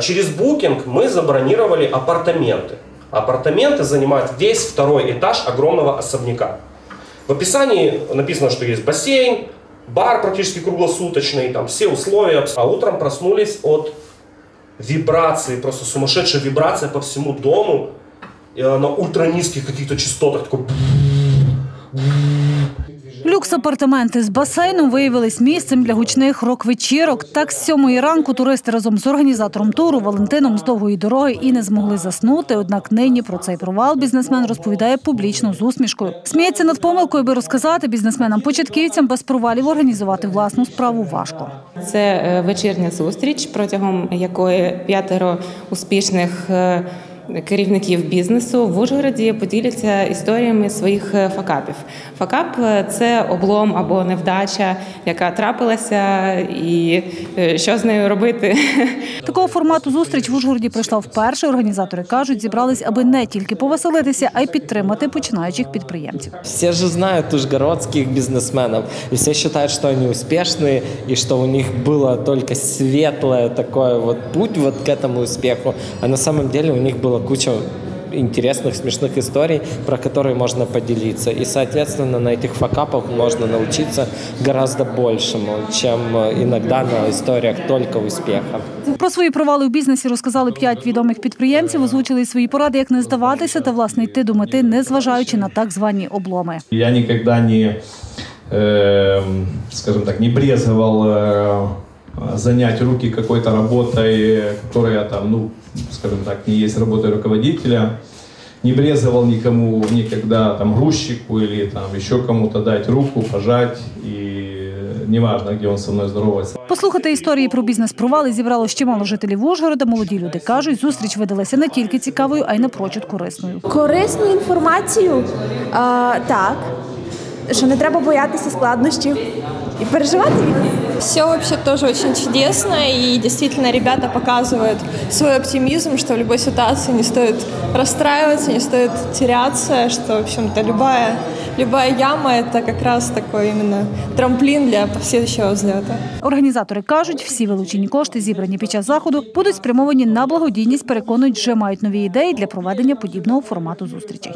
через Booking мы забронировали апартаменты. Апартаменты занимают весь второй этаж огромного особняка. В описании написано, что есть бассейн, бар практически круглосуточный, там все условия. А утром проснулись от вибрации, просто сумасшедшая вибрация по всему дому, на ультранизких каких-то частотах. Такой... Люкс-апартаменти з басейном виявились місцем для гучних рок-вечірок. Так, з 7-ї ранку туристи разом з організатором туру Валентином з довгої дороги і не змогли заснути. Однак нині про цей провал бізнесмен розповідає публічно з усмішкою. Сміється над помилкою, аби розказати бізнесменам-початківцям, без провалів організувати власну справу важко. Це вечірня зустріч, протягом якої 5 успішних керівників бізнесу в Ужгороді поділяться історіями своїх факапів. Факап – це облом або невдача, яка трапилася, і що з нею робити. Такого формату зустріч в Ужгороді прийшла вперше. Організатори кажуть, зібрались, аби не тільки повеселитися, а й підтримати починаючих підприємців. Всі ж знають ужгородських бізнесменів. І всі вважають, що вони успішні, і що у них було тільки світле такое вот путь вот к этому успіху. А на самом деле у них було куча интересных, смешных историй, про которые можно поделиться. И, соответственно, на этих факапах можно научиться гораздо большему, чем иногда на историях только успеха. Про свої провали у бізнесі розказали 5 відомих підприємців, озвучили свої поради, як не здаватися та, власне, йти до мети, не зважаючи на так звані обломи. Я ніколи не, скажімо так, не брезгував занять руки какой-то работой, которая там, ну, скажем так, не есть работой руководителя, не брезговал никому, никогда там грузчику или там еще кому-то дать руку, пожать, и неважно, где он со мной здоровается. Послухати історії про бізнес-провали зібрало ще мало жителів Ужгорода. Молоді люди кажуть, зустріч видалася не тільки цікавою, а й напрочуд корисною. Корисну інформацію? Так. Что не треба бояться сложностей и переживать. Все вообще тоже очень чудесно, и действительно ребята показывают свой оптимизм, что в любой ситуации не стоит расстраиваться, не стоит теряться, что, в общем-то, любая яма – это как раз такой именно трамплин для последующего взлета. Організатори кажуть, всі вилучені кошти, зібрані під час заходу, будуть спрямовані на благодійність, переконують, вже мають нові ідеї для проведення подібного формату зустрічей.